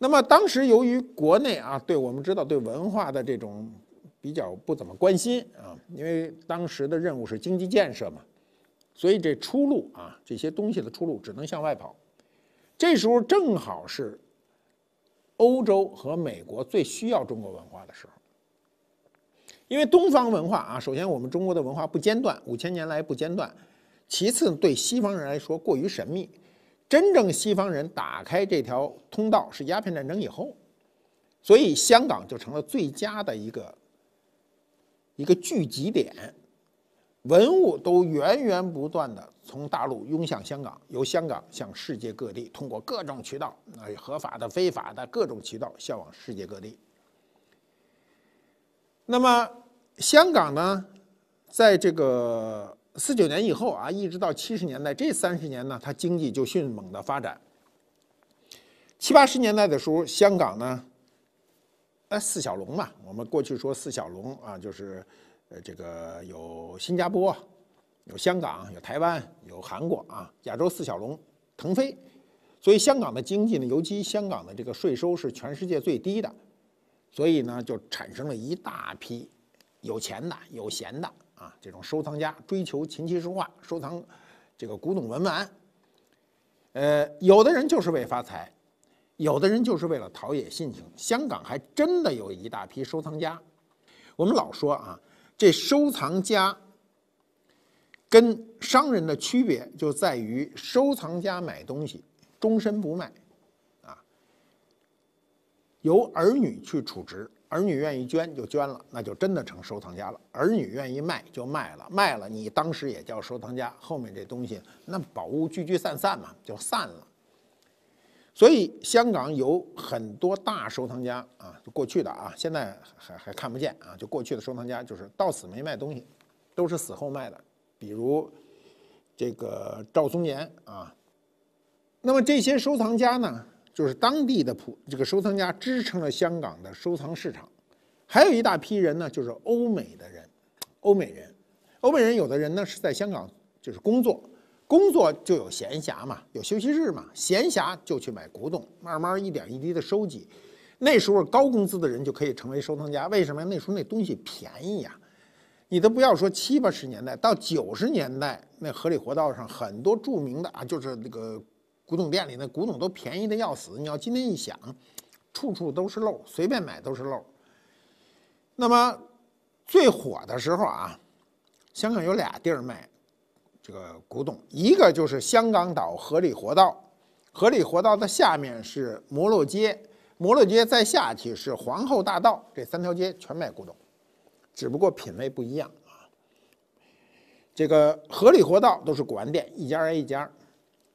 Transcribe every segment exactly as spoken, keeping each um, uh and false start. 那么当时由于国内啊，对我们知道对文化的这种比较不怎么关心啊，因为当时的任务是经济建设嘛，所以这出路啊，这些东西的出路只能向外跑。这时候正好是欧洲和美国最需要中国文化的时候，因为东方文化啊，首先我们中国的文化不间断，五千年来不间断，其次对西方人来说过于神秘。真正西方人打开这条通道是鸦片战争以后，所以香港就成了最佳的一个一个聚集点，文物都源源不断的从大陆涌向香港，由香港向世界各地通过各种渠道，合法的、非法的各种渠道销往世界各地。那么香港呢，在这个四九年以后啊，一直到七十年代，这三十年呢，它经济就迅猛的发展。七八十年代的时候，香港呢，哎，四小龙嘛，我们过去说四小龙啊，就是呃，这个有新加坡，有香港，有台湾，有韩国啊，亚洲四小龙腾飞。所以香港的经济呢，尤其香港的这个税收是全世界最低的，所以呢，就产生了一大批有钱的、有闲的。啊，这种收藏家追求琴棋书画，收藏这个古董文玩，呃，有的人就是为发财，有的人就是为了陶冶性情。香港还真的有一大批收藏家。我们老说啊，这收藏家跟商人的区别就在于，收藏家买东西终身不卖，啊，由儿女去处置。儿女愿意捐就捐了，那就真的成收藏家了；儿女愿意卖就卖了，卖了你当时也叫收藏家，后面这东西那宝物聚聚散散嘛，就散了。所以香港有很多大收藏家啊，就过去的啊，现在还还看不见啊，就过去的收藏家就是到死没卖东西，都是死后卖的，比如这个赵松岩啊。那么这些收藏家呢？就是当地的普这个收藏家支撑了香港的收藏市场，还有一大批人呢，就是欧美的人，欧美人，欧美人有的人呢是在香港就是工作，工作就有闲暇嘛，有休息日嘛，闲暇就去买古董，慢慢一点一滴的收集。那时候高工资的人就可以成为收藏家，为什么？那时候那东西便宜呀、啊，你都不要说七八十年代到九十年代，那河里活道上很多著名的啊，就是那个。古董店里的古董都便宜的要死，你要今天一想，处处都是漏，随便买都是漏。那么最火的时候啊，香港有俩地儿卖这个古董，一个就是香港岛荷里活道，荷里活道的下面是摩洛街，摩洛街再下去是皇后大道，这三条街全卖古董，只不过品位不一样啊。这个荷里活道都是古玩店，一家挨一家。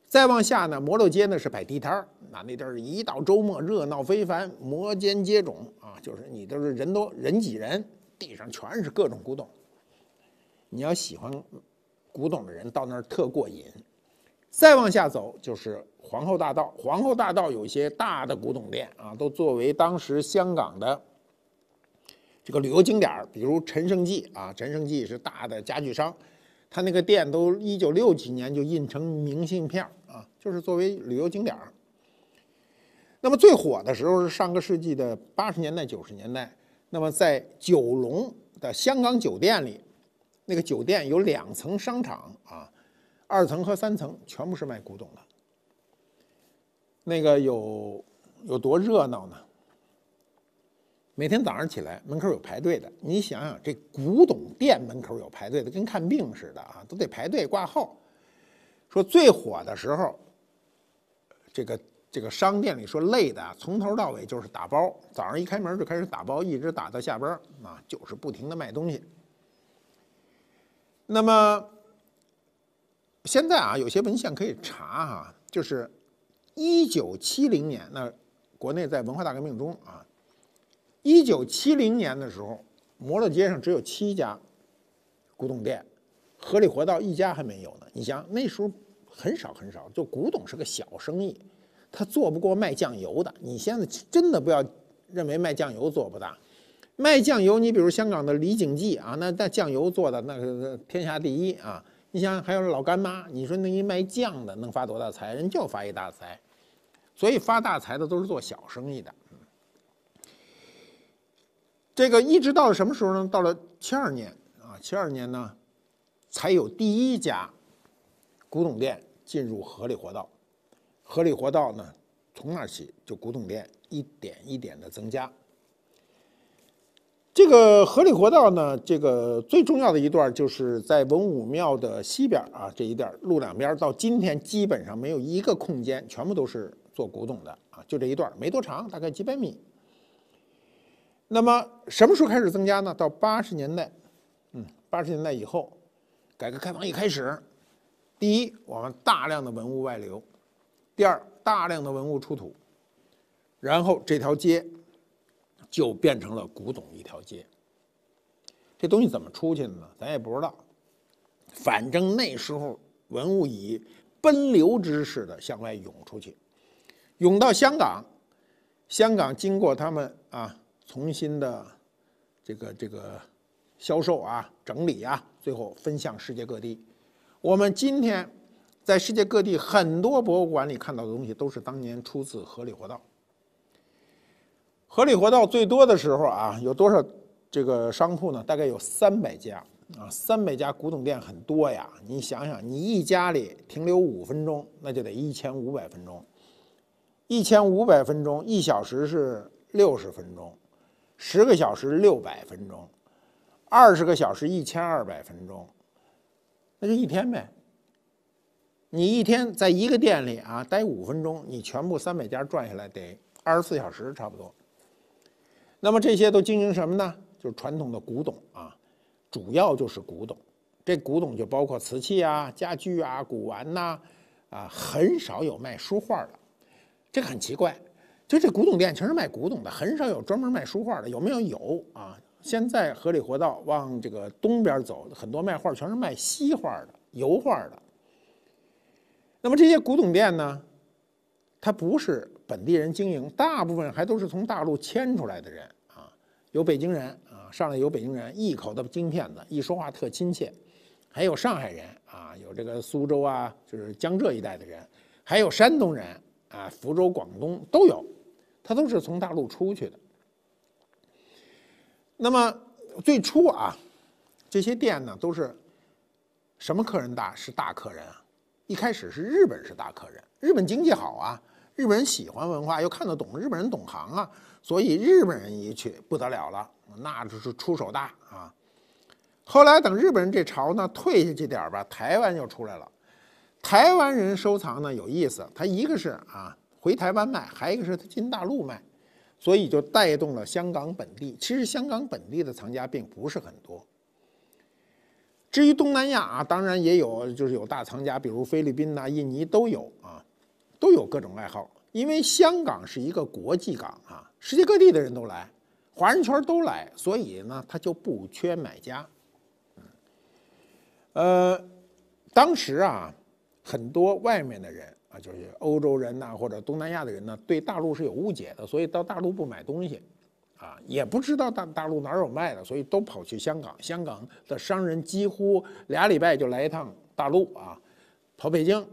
再往下呢，摩洛街呢是摆地摊儿，那那地儿一到周末热闹非凡，摩肩接踵啊，就是你都是人都人挤人，地上全是各种古董。你要喜欢古董的人到那儿特过瘾。再往下走就是皇后大道，皇后大道有一些大的古董店啊，都作为当时香港的这个旅游景点，比如陈胜记啊，陈胜记是大的家具商，他那个店都一九六几年就印成明信片。啊，就是作为旅游景点儿。那么最火的时候是上个世纪的八十年代、九十年代。那么在九龙的香港酒店里，那个酒店有两层商场啊，二层和三层全部是卖古董的。那个有有多热闹呢？每天早上起来，门口有排队的。你想想，这古董店门口有排队的，跟看病似的啊，都得排队挂号。说最火的时候，这个这个商店里说累的，从头到尾就是打包，早上一开门就开始打包，一直打到下班啊，就是不停的卖东西。那么现在啊，有些文献可以查哈、啊，就是一九七零年，那国内在文化大革命中啊，一九七零年的时候，摩洛街上只有七家古董店，河里活道一家还没有呢。你想那时候。很少很少，就古董是个小生意，他做不过卖酱油的。你现在真的不要认为卖酱油做不大，卖酱油，你比如香港的李锦记啊，那那酱油做的那是天下第一啊。你想还有老干妈，你说那一卖酱的能发多大财？人就发一大财。所以发大财的都是做小生意的。这个一直到了什么时候呢？到了七二年啊，七二年呢，才有第一家古董店进入河里活道。河里活道呢，从那起就古董店一点一点的增加。这个河里活道呢，这个最重要的一段就是在文武庙的西边啊这一段路两边，到今天基本上没有一个空间，全部都是做古董的啊，就这一段没多长，大概几百米。那么什么时候开始增加呢？到八十年代，嗯，八十年代以后，改革开放一开始，第一，我们大量的文物外流；第二，大量的文物出土，然后这条街就变成了古董一条街。这东西怎么出去的呢？咱也不知道。反正那时候文物以奔流之势的向外涌出去，涌到香港。香港经过他们啊重新的这个这个销售啊、整理啊，最后分向世界各地。我们今天在世界各地很多博物馆里看到的东西，都是当年出自河里活道。河里活道最多的时候啊，有多少这个商铺呢？大概有三百家啊，三百家古董店很多呀。你想想，你一家里停留五分钟，那就得一千五百分钟。一千五百分钟，一小时是六十分钟，十个小时六百分钟，二十个小时一千二百分钟，那就一天呗。你一天在一个店里啊待五分钟，你全部三百家转下来得二十四小时差不多。那么这些都经营什么呢？就是传统的古董啊，主要就是古董。这古董就包括瓷器啊、家具啊、古玩呐、啊，啊，很少有卖书画的。这个很奇怪，就这古董店全是卖古董的，很少有专门卖书画的。有没有？有啊。现在河里活道往这个东边走，很多卖画全是卖西画的、油画的。那么这些古董店呢，它不是本地人经营，大部分还都是从大陆迁出来的人啊，有北京人啊，上来有北京人，一口的京片子，一说话特亲切，还有上海人啊，有这个苏州啊，就是江浙一带的人，还有山东人啊，福州、广东都有，他都是从大陆出去的。那么最初啊，这些店呢都是什么客人大？是大客人啊，一开始是日本是大客人，日本经济好啊。日本人喜欢文化，又看得懂，日本人懂行啊，所以日本人一去不得了了，那就是出手大啊。后来等日本人这潮呢退下去点吧，台湾就出来了。台湾人收藏呢有意思，他一个是啊回台湾卖，还一个是他进大陆卖，所以就带动了香港本地。其实香港本地的藏家并不是很多。至于东南亚啊，当然也有，就是有大藏家，比如菲律宾呐、啊、印尼都有啊。都有各种爱好，因为香港是一个国际港啊，世界各地的人都来，华人圈都来，所以呢，他就不缺买家。呃，当时啊，很多外面的人啊，就是欧洲人呐、啊、或者东南亚的人呢，对大陆是有误解的，所以到大陆不买东西，啊，也不知道大大陆哪有卖的，所以都跑去香港。香港的商人几乎俩礼拜就来一趟大陆啊，跑北京。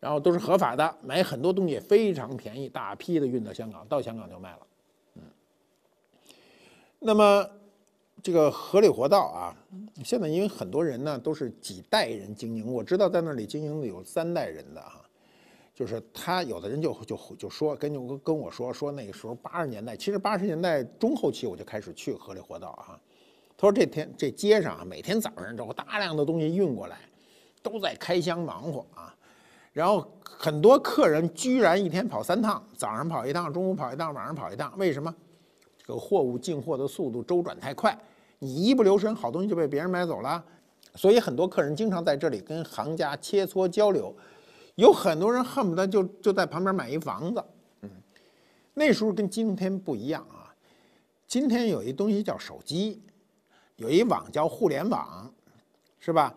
然后都是合法的，买很多东西也非常便宜，大批的运到香港，到香港就卖了。嗯，那么这个河里活道啊，现在因为很多人呢都是几代人经营，我知道在那里经营的有三代人的啊，就是他有的人就就就说跟就跟我说说那个时候八十年代，其实八十年代中后期我就开始去河里活道啊，他说这天这街上啊每天早上都大量的东西运过来，都在开箱忙活啊。然后很多客人居然一天跑三趟，早上跑一趟，中午跑一趟，晚上跑一趟。为什么？这个货物进货的速度周转太快，你一不留神，好东西就被别人买走了。所以很多客人经常在这里跟行家切磋交流，有很多人恨不得就就在旁边买一房子。嗯，那时候跟今天不一样啊，今天有一东西叫手机，有一网叫互联网，是吧？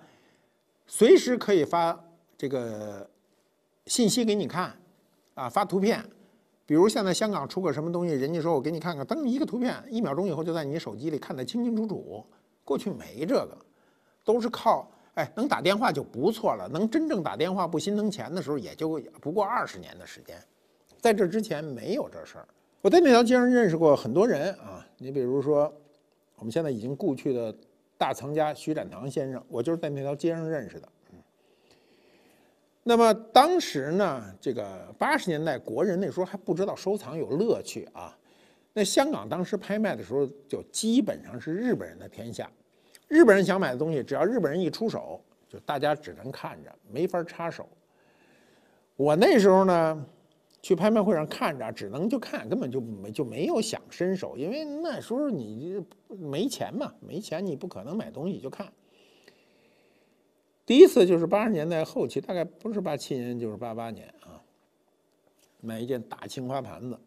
随时可以发这个信息给你看，啊，发图片，比如现在香港出个什么东西，人家说我给你看看，登一个图片，一秒钟以后就在你手机里看得清清楚楚。过去没这个，都是靠哎能打电话就不错了，能真正打电话不心疼钱的时候，也就不过二十年的时间。在这之前没有这事儿。我在那条街上认识过很多人啊，你比如说我们现在已经故去的大藏家徐展堂先生，我就是在那条街上认识的。那么当时呢，这个八十年代国人那时候还不知道收藏有乐趣啊。那香港当时拍卖的时候，就基本上是日本人的天下。日本人想买的东西，只要日本人一出手，就大家只能看着，没法插手。我那时候呢，去拍卖会上看着，只能就看，根本就没就没有想伸手，因为那时候你没钱嘛，没钱你不可能买东西就看。第一次就是八十年代后期，大概不是八七年就是八八年啊，买一件大青花盘子，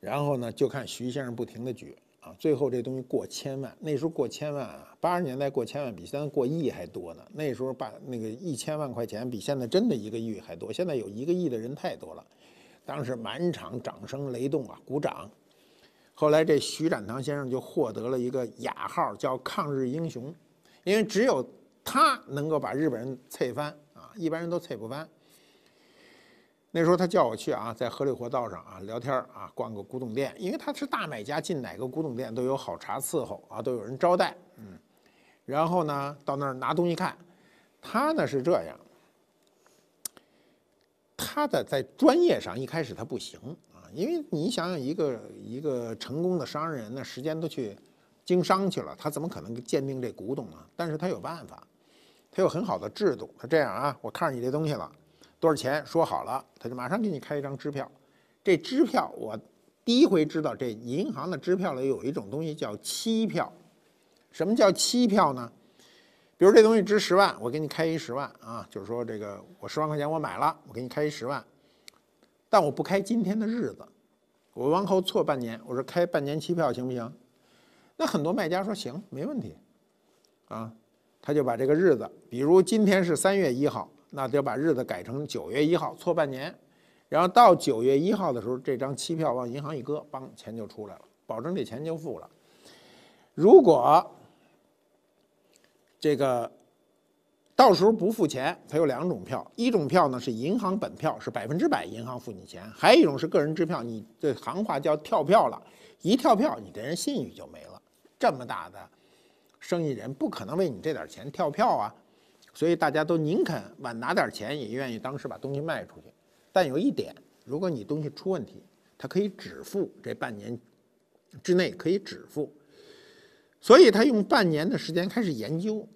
然后呢就看徐先生不停的举啊，最后这东西过千万，那时候过千万啊，八十年代过千万比现在过亿还多呢，那时候把那个一千万块钱比现在真的一个亿还多，现在有一个亿的人太多了，当时满场掌声雷动啊，鼓掌。后来这徐展堂先生就获得了一个雅号，叫抗日英雄，因为只有他能够把日本人踩翻啊，一般人都踩不翻。那时候他叫我去啊，在河里活道上啊聊天啊，逛个古董店，因为他是大买家，进哪个古董店都有好茶伺候啊，都有人招待，嗯。然后呢，到那儿拿东西看，他呢是这样，他的在专业上一开始他不行啊，因为你想想一个一个成功的商人呢，时间都去经商去了，他怎么可能鉴定这古董呢？但是他有办法。他有很好的制度，他这样啊，我看上你这东西了，多少钱说好了，他就马上给你开一张支票。这支票我第一回知道，这银行的支票里有一种东西叫期票。什么叫期票呢？比如这东西值十万，我给你开一十万啊，就是说这个我十万块钱我买了，我给你开一十万，但我不开今天的日子，我往后错半年，我说开半年期票行不行？那很多卖家说行，没问题，啊。他就把这个日子，比如今天是三月一号，那就把日子改成九月一号，错半年。然后到九月一号的时候，这张期票往银行一搁，帮钱就出来了，保证这钱就付了。如果这个到时候不付钱，它有两种票，一种票呢是银行本票，是百分之百银行付你钱；还有一种是个人支票，你这行话叫跳票了，一跳票，你这人信誉就没了。这么大的生意人不可能为你这点钱跳票啊，所以大家都宁肯晚拿点钱，也愿意当时把东西卖出去。但有一点，如果你东西出问题，他可以止付，这半年之内可以止付。所以他用半年的时间开始研究，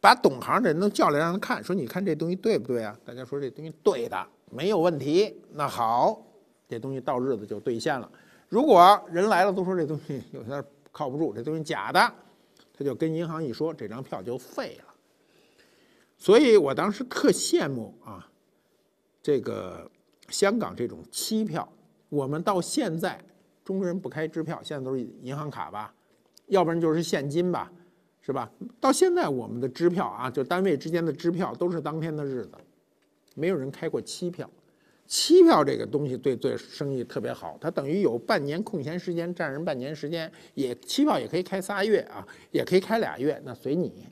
把懂行的人都叫来让他看，说你看这东西对不对啊？大家说这东西对的，没有问题。那好，这东西到日子就兑现了。如果人来了都说这东西有点靠不住，这东西假的，他就跟银行一说，这张票就废了。所以我当时特羡慕啊，这个香港这种期票。我们到现在中国人不开支票，现在都是银行卡吧，要不然就是现金吧，是吧？到现在我们的支票啊，就单位之间的支票都是当天的日子，没有人开过期票。期票这个东西对对生意特别好，它等于有半年空闲时间，占人半年时间，也期票也可以开仨月啊，也可以开俩月，那随你。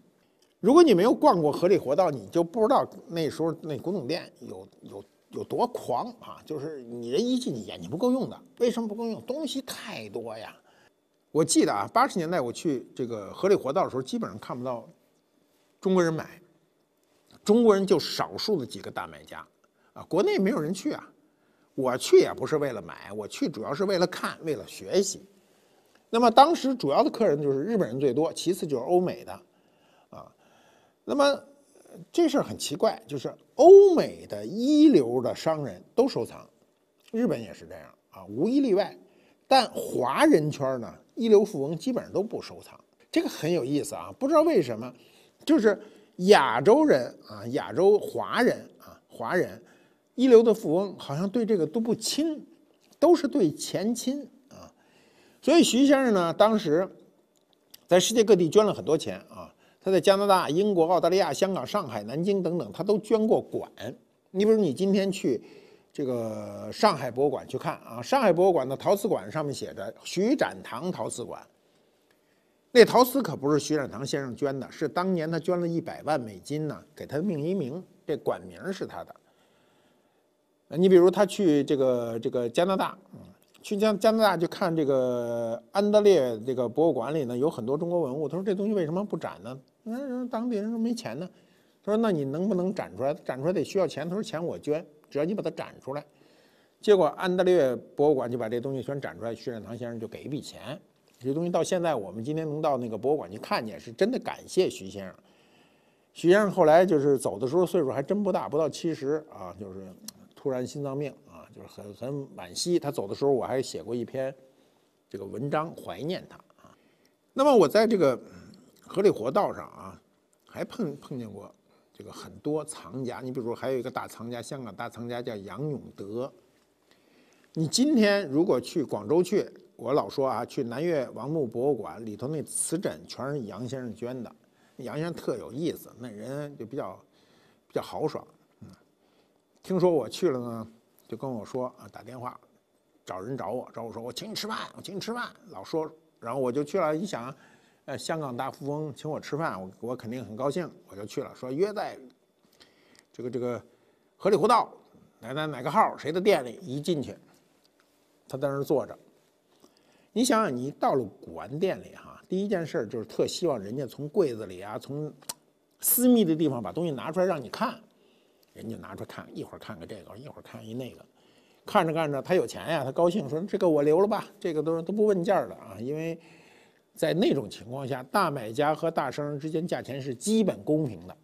如果你没有逛过河里活道，你就不知道那时候那古董店有有有多狂啊！就是你人一进去眼睛不够用的，为什么不够用？东西太多呀。我记得啊，八十年代我去这个河里活道的时候，基本上看不到中国人买，中国人就少数的几个大买家。啊，国内没有人去啊，我去也不是为了买，我去主要是为了看，为了学习。那么当时主要的客人就是日本人最多，其次就是欧美的，啊，那么这事儿很奇怪，就是欧美的一流的商人都收藏，日本也是这样啊，无一例外。但华人圈呢，一流富翁基本上都不收藏，这个很有意思啊，不知道为什么，就是亚洲人啊，亚洲华人啊，华人。一流的富翁好像对这个都不亲，都是对钱亲啊。所以徐先生呢，当时在世界各地捐了很多钱啊。他在加拿大、英国、澳大利亚、香港、上海、南京等等，他都捐过馆。你比如你今天去这个上海博物馆去看啊，上海博物馆的陶瓷馆上面写着徐展堂陶瓷馆。那陶瓷可不是徐展堂先生捐的，是当年他捐了一百万美金呢，给他命一名，这馆名是他的。你比如他去这个这个加拿大，去加加拿大就看这个安德烈这个博物馆里呢有很多中国文物，他说这东西为什么不展呢？那当地人说没钱呢。他说那你能不能展出来？展出来得需要钱。他说钱我捐，只要你把它展出来。结果安德烈博物馆就把这东西全展出来，徐展堂先生就给一笔钱。这东西到现在我们今天能到那个博物馆去看见，是真的感谢徐先生。徐先生后来就是走的时候岁数还真不大，不到七十啊，就是突然心脏病啊，就是很很惋惜。他走的时候我还写过一篇这个文章怀念他啊。那么我在这个河里活道上啊，还碰碰见过这个很多藏家。你比如说还有一个大藏家，香港大藏家叫杨永德。你今天如果去广州去，我老说啊，去南越王墓博物馆里头那瓷枕全是杨先生捐的。杨先生特有意思，那人就比较比较豪爽。嗯，听说我去了呢，就跟我说啊，打电话找人找我，找我说我请你吃饭，我请你吃饭，老说。然后我就去了，一想，呃，香港大富翁请我吃饭，我我肯定很高兴，我就去了，说约在这个这个河里胡道哪哪哪个号谁的店里，一进去。他在那儿坐着，你想想，你到了古玩店里哈、啊，第一件事就是特希望人家从柜子里啊，从私密的地方把东西拿出来让你看，人家拿出来看，一会儿看个这个，一会儿看一那个，看着看着，他有钱呀、啊，他高兴说这个我留了吧，这个都都不问价了啊，因为在那种情况下，大买家和大商人之间价钱是基本公平的，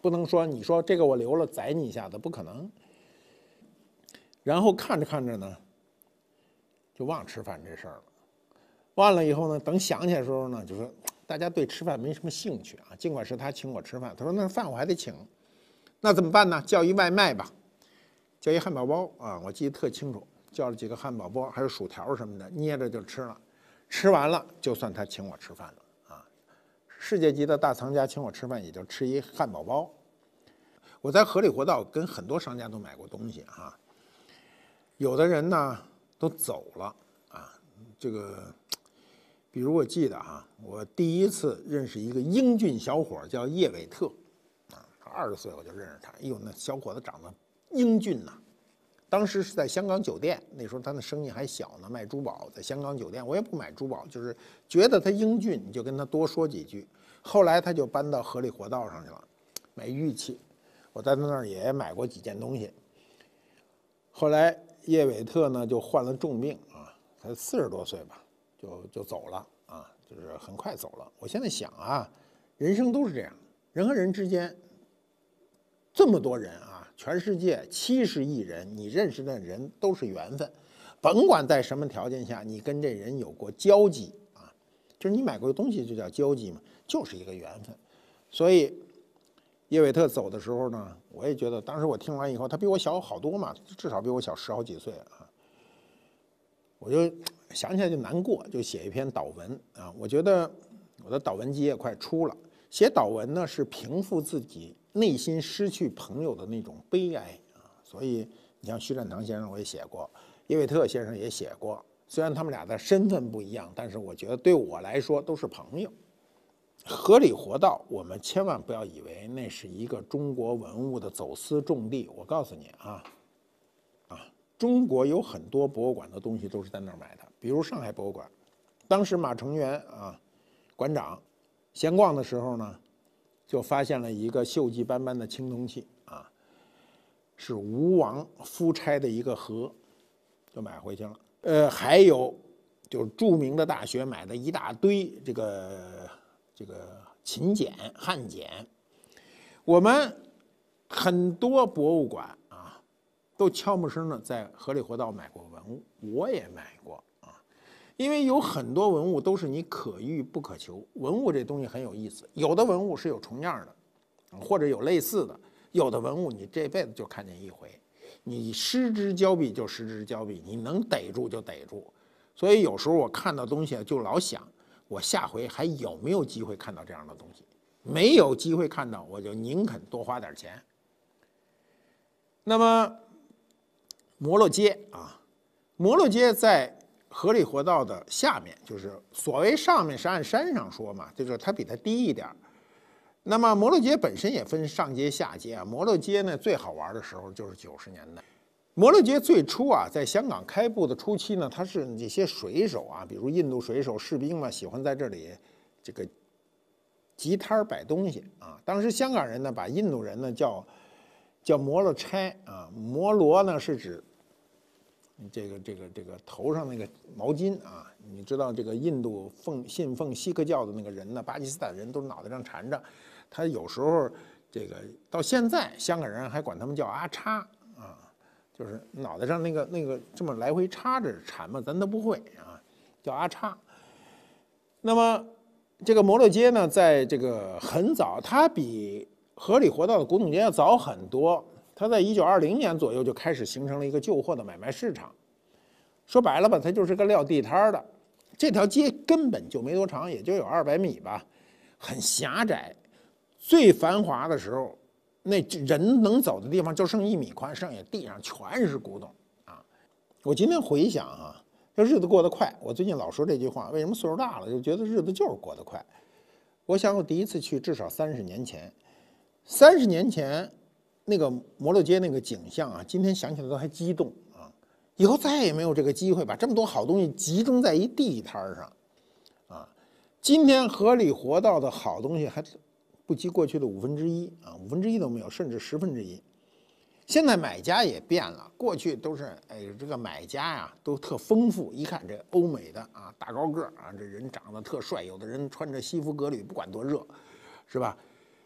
不能说你说这个我留了宰你一下子，不可能。然后看着看着呢。就忘吃饭这事儿了，忘了以后呢，等想起来的时候呢，就说大家对吃饭没什么兴趣啊。尽管是他请我吃饭，他说那饭我还得请，那怎么办呢？叫一外卖吧，叫一汉堡包啊，我记得特清楚，叫了几个汉堡包，还有薯条什么的，捏着就吃了。吃完了就算他请我吃饭了啊。世界级的大藏家请我吃饭，也就吃一汉堡包。我在河里活道跟很多商家都买过东西啊，有的人呢。都走了啊！这个，比如我记得啊，我第一次认识一个英俊小伙叫叶伟特，啊，二十岁我就认识他。哎呦，那小伙子长得英俊呐、啊！当时是在香港酒店，那时候他的生意还小呢，卖珠宝，在香港酒店。我也不买珠宝，就是觉得他英俊，你就跟他多说几句。后来他就搬到河里活道上去了，买玉器。我在他那儿也买过几件东西。后来。叶伟特呢就患了重病啊，才四十多岁吧，就就走了啊，就是很快走了。我现在想啊，人生都是这样，人和人之间这么多人啊，全世界七十亿人，你认识的人都是缘分，甭管在什么条件下，你跟这人有过交集啊，就是你买过的东西就叫交集嘛，就是一个缘分。所以叶伟特走的时候呢，我也觉得，当时我听完以后，他比我小好多嘛，至少比我小十好几岁啊。我就想起来就难过，就写一篇祷文啊。我觉得我的祷文集也快出了，写祷文呢是平复自己内心失去朋友的那种悲哀啊。所以你像徐展堂先生我也写过，叶伟特先生也写过，虽然他们俩的身份不一样，但是我觉得对我来说都是朋友。河里活道，我们千万不要以为那是一个中国文物的走私重地。我告诉你啊，啊，中国有很多博物馆的东西都是在那儿买的，比如上海博物馆，当时马成元啊馆长闲逛的时候呢，就发现了一个锈迹斑斑的青铜器啊，是吴王夫差的一个盒，就买回去了。呃，还有就是著名的大学买的一大堆这个。这个秦简、汉简，我们很多博物馆啊，都悄无声的在河里活道买过文物，我也买过啊。因为有很多文物都是你可遇不可求，文物这东西很有意思，有的文物是有重样的，或者有类似的，有的文物你这辈子就看见一回，你失之交臂就失之交臂，你能逮住就逮住。所以有时候我看到东西就老想。我下回还有没有机会看到这样的东西？没有机会看到，我就宁肯多花点钱。那么，摩洛街啊，摩洛街在河里活道的下面，就是所谓上面是按山上说嘛，就是它比它低一点。那么摩洛街本身也分上街下街啊。摩洛街呢，最好玩的时候就是九十年代。摩洛街最初啊，在香港开埠的初期呢，它是这些水手啊，比如印度水手、士兵嘛，喜欢在这里这个集摊摆东西啊。当时香港人呢，把印度人呢叫叫摩洛差啊，摩罗呢是指这个这个这个头上那个毛巾啊。你知道这个印度奉信奉锡克教的那个人呢，巴基斯坦人都脑袋上缠着，他有时候这个到现在香港人还管他们叫阿叉。 就是脑袋上那个那个这么来回插着缠嘛，咱都不会啊，叫阿叉。那么这个摩洛街呢，在这个很早，它比荷里活道的古董街要早很多。它在一九二零年左右就开始形成了一个旧货的买卖市场。说白了吧，它就是个撂地摊的。这条街根本就没多长，也就有二百米吧，很狭窄。最繁华的时候， 那人能走的地方就剩一米宽，剩下地上全是古董啊！我今天回想啊，这日子过得快。我最近老说这句话，为什么岁数大了就觉得日子就是过得快？我想我第一次去至少三十年前，三十年前那个摩洛街那个景象啊，今天想起来都还激动啊！以后再也没有这个机会把这么多好东西集中在一地摊上啊！今天河里活道的好东西还 不及过去的五分之一啊，五分之一都没有，甚至十分之一。现在买家也变了，过去都是哎，这个买家呀、啊、都特丰富，一看这欧美的啊，大高个啊，这人长得特帅，有的人穿着西服革履，不管多热，是吧？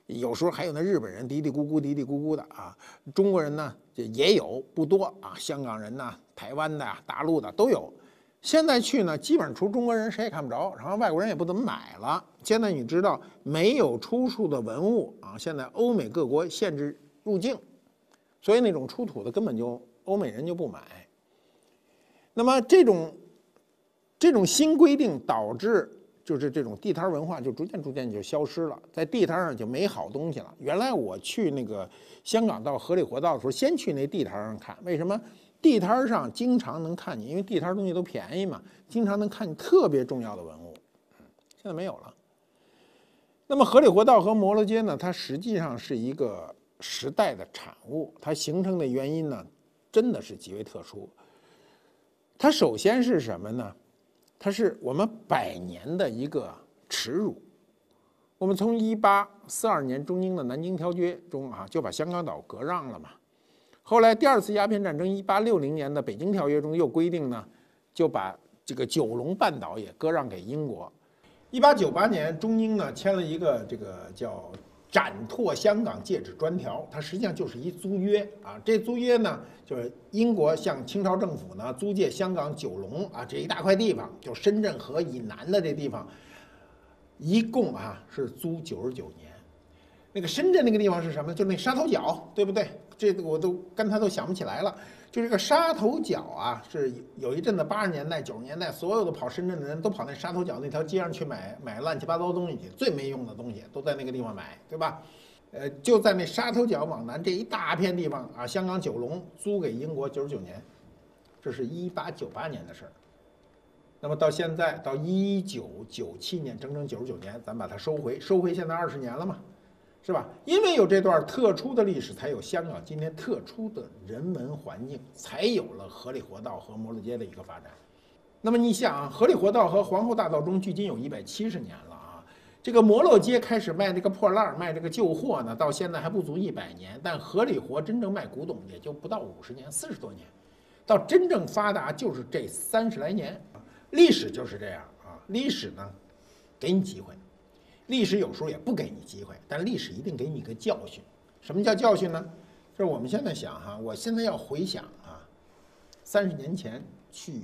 有时候还有那日本人嘀嘀咕咕、嘀嘀咕咕的啊。中国人呢也有，不多啊，香港人呐、台湾的、大陆的都有。 现在去呢，基本上除中国人谁也看不着，然后外国人也不怎么买了。现在你知道没有出处的文物啊，现在欧美各国限制入境，所以那种出土的根本就欧美人就不买。那么这种这种新规定导致就是这种地摊文化就逐渐逐渐就消失了，在地摊上就没好东西了。原来我去那个香港到荷里活道的时候，先去那地摊上看，为什么？ 地摊上经常能看见，因为地摊东西都便宜嘛，经常能看见特别重要的文物。现在没有了。那么荷里活道和摩洛街呢，它实际上是一个时代的产物，它形成的原因呢，真的是极为特殊。它首先是什么呢？它是我们百年的一个耻辱。我们从一八四二年中英的南京条约中啊，就把香港岛割让了嘛。 后来第二次鸦片战争，一八六零年的北京条约中又规定呢，就把这个九龙半岛也割让给英国。一八九八年，中英呢签了一个这个叫《展拓香港戒指专条》，它实际上就是一租约啊。这租约呢，就是英国向清朝政府呢租借香港九龙啊这一大块地方，就深圳河以南的这地方，一共啊是租九十九年。 那个深圳那个地方是什么？就那沙头角，对不对？这我都跟他都想不起来了。就这个沙头角啊，是有一阵子八十年代、九十年代，所有的跑深圳的人都跑那沙头角那条街上去买买乱七八糟东西去，最没用的东西都在那个地方买，对吧？呃，就在那沙头角往南这一大片地方啊，香港九龙租给英国九十九年，这是一八九八年的事儿。那么到现在到一九九七年，整整九十九年，咱把它收回，收回现在二十年了嘛。 是吧？因为有这段特殊的历史，才有香港今天特殊的人文环境，才有了荷里活道和摩洛街的一个发展。那么你想啊，荷里活道和皇后大道中距今有一百七十年了啊。这个摩洛街开始卖这个破烂儿，卖这个旧货呢，到现在还不足一百年。但荷里活真正卖古董也就不到五十年，四十多年。到真正发达就是这三十来年。历史就是这样啊，历史呢，给你机会。 历史有时候也不给你机会，但历史一定给你一个教训。什么叫教训呢？就是我们现在想哈、啊，我现在要回想啊，三十年前去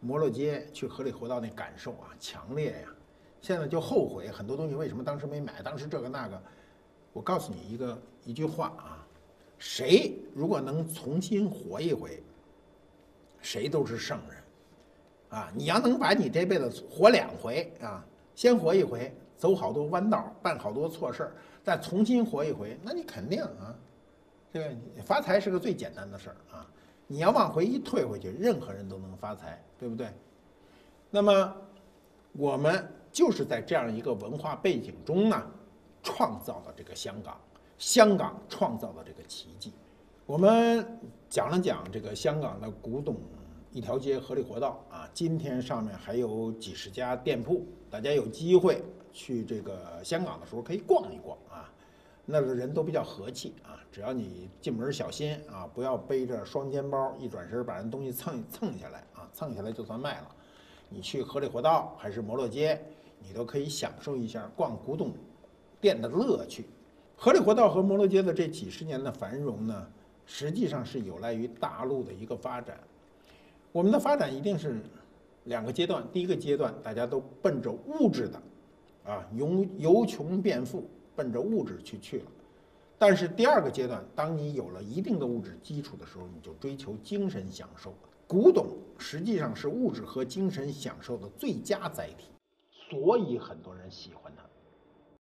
摩洛街、去荷里活道那感受啊，强烈呀、啊！现在就后悔很多东西为什么当时没买，当时这个那个。我告诉你一个一句话啊，谁如果能重新活一回，谁都是圣人啊！你要能把你这辈子活两回啊，先活一回。 走好多弯道，办好多错事儿，再重新活一回，那你肯定啊，这个发财是个最简单的事儿啊。你要往回一退回去，任何人都能发财，对不对？那么我们就是在这样一个文化背景中呢，创造了这个香港，香港创造了这个奇迹。我们讲了讲这个香港的古董一条街合理活道啊，今天上面还有几十家店铺，大家有机会去这个香港的时候可以逛一逛啊，那个人都比较和气啊，只要你进门小心啊，不要背着双肩包，一转身把人东西蹭蹭下来啊，蹭下来就算卖了。你去合理活道还是摩洛街，你都可以享受一下逛古董店的乐趣。合理活道和摩洛街的这几十年的繁荣呢，实际上是有赖于大陆的一个发展。我们的发展一定是两个阶段，第一个阶段大家都奔着物质的，啊，由由穷变富，奔着物质去去了。但是第二个阶段，当你有了一定的物质基础的时候，你就追求精神享受。古董实际上是物质和精神享受的最佳载体，所以很多人喜欢它。